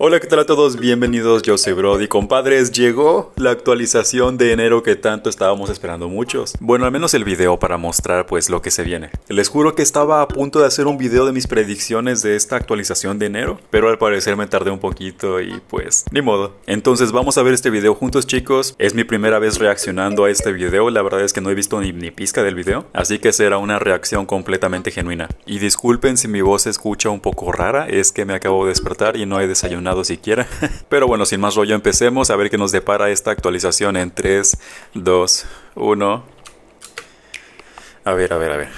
Hola, ¿qué tal a todos? Bienvenidos, yo soy Brody. Compadres, llegó la actualización de enero que tanto estábamos esperando muchos. Bueno, al menos el video para mostrar pues lo que se viene. Les juro que estaba a punto de hacer un video de mis predicciones de esta actualización de enero, pero al parecer me tardé un poquito y pues ni modo. Entonces vamos a ver este video juntos, chicos. Es mi primera vez reaccionando a este video, la verdad es que no he visto ni pizca del video, así que será una reacción completamente genuina. Y disculpen si mi voz se escucha un poco rara, es que me acabo de despertar y no he desayunado siquiera. Pero bueno, sin más rollo, empecemos a ver qué nos depara esta actualización en 3, 2, 1. A ver.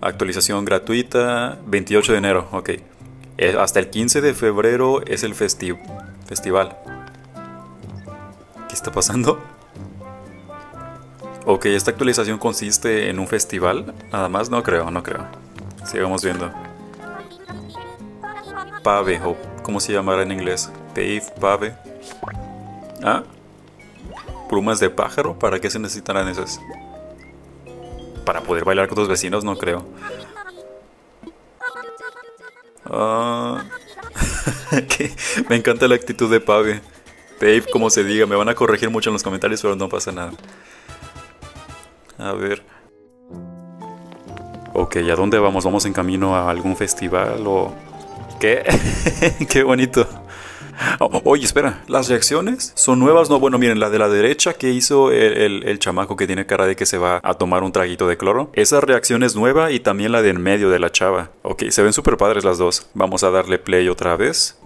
Actualización gratuita, 28 de enero, ok. Hasta el 15 de febrero es el festival. ¿Qué está pasando? Ok, esta actualización consiste en un festival, nada más, no creo. Sigamos viendo. Pave, o ¿cómo se llamará en inglés? Pave. Ah, plumas de pájaro. ¿Para qué se necesitarán esas? ¿Para poder bailar con tus vecinos? No creo. Me encanta la actitud de Pave. Pave, como se diga. Me van a corregir mucho en los comentarios, pero no pasa nada. A ver. Ok, ¿a dónde vamos? ¿Vamos en camino a algún festival o...? ¿Qué? ¡Qué bonito! Oye, espera, ¿las reacciones son nuevas? No, bueno, miren, la de la derecha que hizo el chamaco que tiene cara de que se va a tomar un traguito de cloro. Esa reacción es nueva y también la de en medio de la chava. Ok, se ven súper padres las dos. Vamos a darle play otra vez.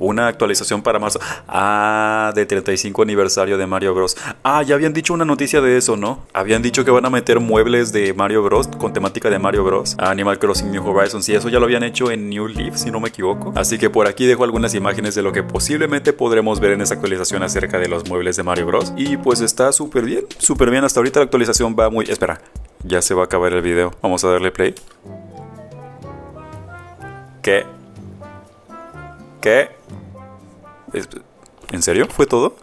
Una actualización para marzo. Ah, de 35 aniversario de Mario Bros. Ah, ya habían dicho una noticia de eso, ¿no? Habían dicho que van a meter muebles de Mario Bros. Con temática de Mario Bros. Animal Crossing New Horizons. Y eso ya lo habían hecho en New Leaf, si no me equivoco. Así que por aquí dejo algunas imágenes de lo que posiblemente podremos ver en esta actualización acerca de los muebles de Mario Bros. Y pues está súper bien. Súper bien. Hasta ahorita la actualización va muy... Espera, ya se va a acabar el video. Vamos a darle play. ¿Qué? ¿En serio? ¿Fue todo?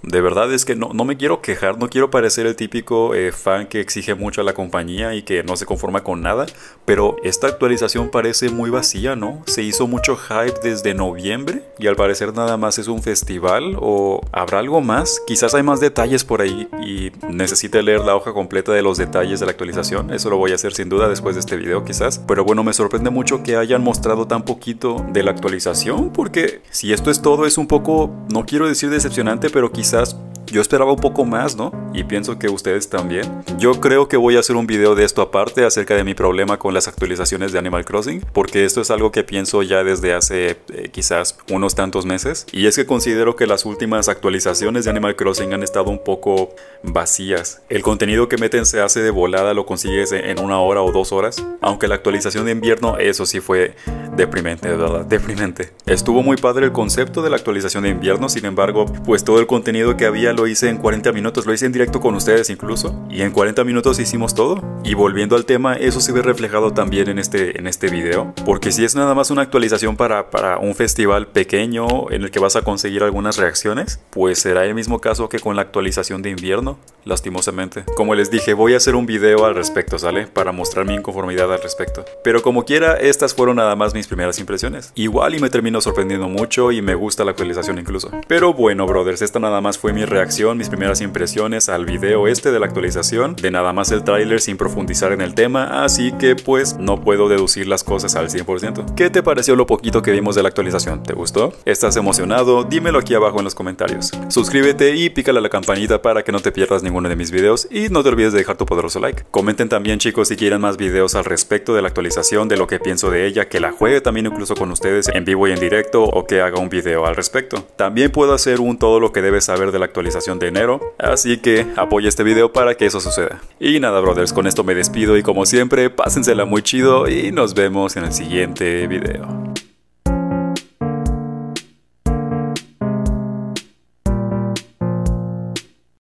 De verdad es que no me quiero quejar, no quiero parecer el típico fan que exige mucho a la compañía y que no se conforma con nada, pero esta actualización parece muy vacía, ¿no? Se hizo mucho hype desde noviembre y al parecer nada más es un festival, o ¿habrá algo más? Quizás hay más detalles por ahí y necesite leer la hoja completa de los detalles de la actualización, eso lo voy a hacer sin duda después de este video quizás, pero bueno, me sorprende mucho que hayan mostrado tan poquito de la actualización, porque si esto es todo es un poco, no quiero decir decepcionante, pero quizás yo esperaba un poco más, ¿no? Y pienso que ustedes también. Yo creo que voy a hacer un video de esto aparte acerca de mi problema con las actualizaciones de Animal Crossing, porque esto es algo que pienso ya desde hace quizás unos tantos meses, y es que considero que las últimas actualizaciones de Animal Crossing han estado un poco vacías. El contenido que meten se hace de volada, lo consigues en una hora o 2 horas, aunque la actualización de invierno, eso sí fue deprimente, de verdad, deprimente. Estuvo muy padre el concepto de la actualización de invierno, sin embargo, pues todo el contenido que había lo hice en 40 minutos, lo hice en directo con ustedes incluso, y en 40 minutos hicimos todo. Y volviendo al tema, eso se ve reflejado también en este video, porque si es nada más una actualización para un festival pequeño en el que vas a conseguir algunas reacciones, pues será el mismo caso que con la actualización de invierno, lastimosamente. Como les dije, voy a hacer un video al respecto, ¿sale? Para mostrar mi inconformidad al respecto. Pero como quiera, estas fueron nada más mis primeras impresiones. Igual y me termino sorprendiendo mucho y me gusta la actualización incluso. Pero bueno, brothers, esta nada más fue mi reacción, mis primeras impresiones al video este de la actualización, de nada más el tráiler sin profundizar en el tema, así que pues no puedo deducir las cosas al 100%. ¿Qué te pareció lo poquito que vimos de la actualización? ¿Te gustó? ¿Estás emocionado? Dímelo aquí abajo en los comentarios. Suscríbete y pícale a la campanita para que no te pierdas ninguno de mis videos y no te olvides de dejar tu poderoso like. Comenten también, chicos, si quieren más videos al respecto de la actualización, de lo que pienso de ella, que la juegue también incluso con ustedes en vivo y en directo, o que haga un video al respecto. También puedo hacer un todo lo que debes saber de la actualización de enero, así que apoya este video para que eso suceda. Y nada, brothers, con esto me despido y como siempre, pásensela muy chido y nos vemos en el siguiente video.